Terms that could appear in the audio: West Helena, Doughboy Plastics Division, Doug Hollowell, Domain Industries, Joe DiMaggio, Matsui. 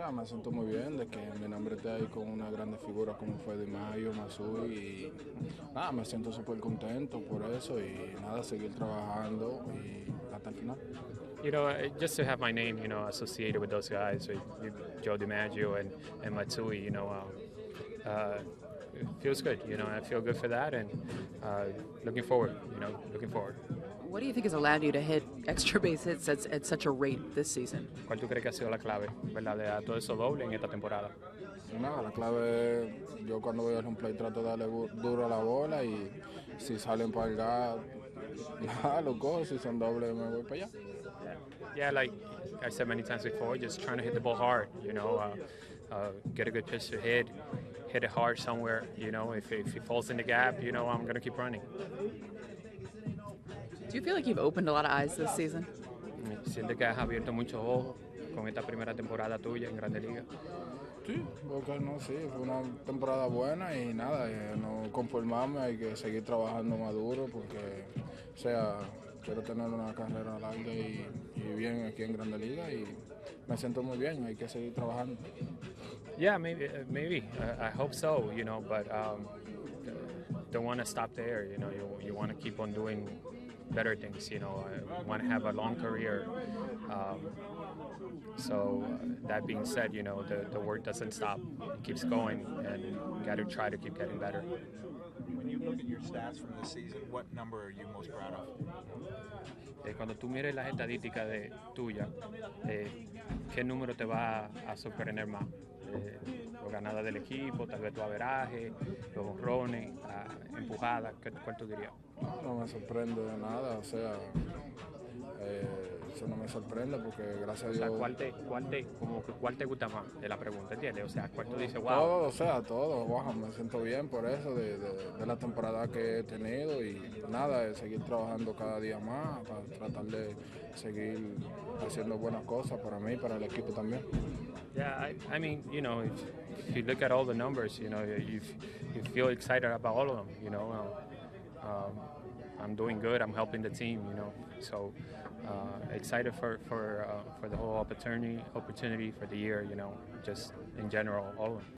sea, me siento muy bien de que me nombré ahí con una grande figura como fue DiMaggio, Matsui, y nada, me siento súper contento por eso y nada, seguir trabajando y hasta el final. You know, just to have my name, you know, associated with those guys, Joe DiMaggio and Matsui, you know, it feels good. You know, I feel good for that, and looking forward. You know, looking forward. What do you think has allowed you to hit extra base hits at such a rate this season? ¿Cuál tú crees que ha sido la clave, verdad, de todo eso doble en esta temporada? Nada, la clave, yo cuando voy a un play trato de darle duro a la bola y si salen para el gas, nada, loco, si son dobles me voy para allá. Yeah, like I said many times before, just trying to hit the ball hard, you know, get a good pitch to hit it hard somewhere, you know, if it falls in the gap, you know, I'm going to keep running. Do you feel like you've opened a lot of eyes this season? Me siento que has abierto muchos ojos con esta primera temporada tuya en Grandes Ligas. Sí, porque no, sí, fue una temporada buena y nada, no conformarme, hay que seguir trabajando más duro porque, o sea, quiero tener una carrera larga y bien aquí en Grandes Ligas y me siento muy bien, hay que seguir trabajando. Yeah, maybe. I hope so, you know, but don't want to stop there, you know, you want to keep on doing better things, you know, I want to have a long career. So that being said, you know, the work doesn't stop, it keeps going, and you got to try to keep getting better. When you look at your stats from this season, what number are you most proud of? Cuando tú mires las estadísticas de tuya, ¿qué número te va a sorprender más? Los ganadas del equipo, tal vez tu averaje, los honrones, empujadas, ¿cuál tú dirías? No me sorprende de nada, o sea, eso no me sorprende porque gracias a Dios... O sea, ¿cuál te gusta más de la pregunta, entiendes? O sea, ¿cuál tú dices, wow? Todo, o sea, todo, wow, me siento bien por eso, de la temporada que he tenido y nada, de seguir trabajando cada día más para tratar de seguir haciendo buenas cosas para mí y para el equipo también. Yeah, I mean, you know, if you look at all the numbers, you know, you feel excited about all of them, you know. I'm doing good. I'm helping the team, you know. So excited for the whole opportunity for the year, you know, just in general, all of them.